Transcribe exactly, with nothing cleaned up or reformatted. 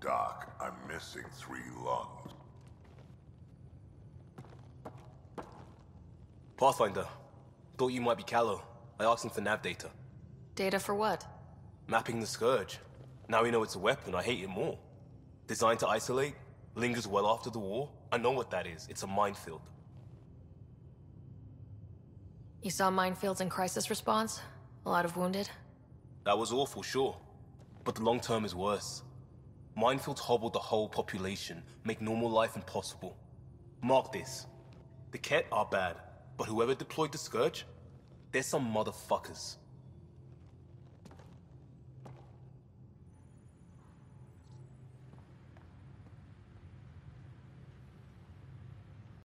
Doc, I'm missing three lungs. Pathfinder, thought you might be Callow. I asked him for nav data. Data for what? Mapping the Scourge. Now we know it's a weapon, I hate it more. Designed to isolate, lingers well after the war. I know what that is, it's a minefield. You saw minefields in crisis response? A lot of wounded? That was awful, sure. But the long term is worse. Minefields hobble the whole population, make normal life impossible. Mark this. The Kett are bad, but whoever deployed the Scourge, they're some motherfuckers.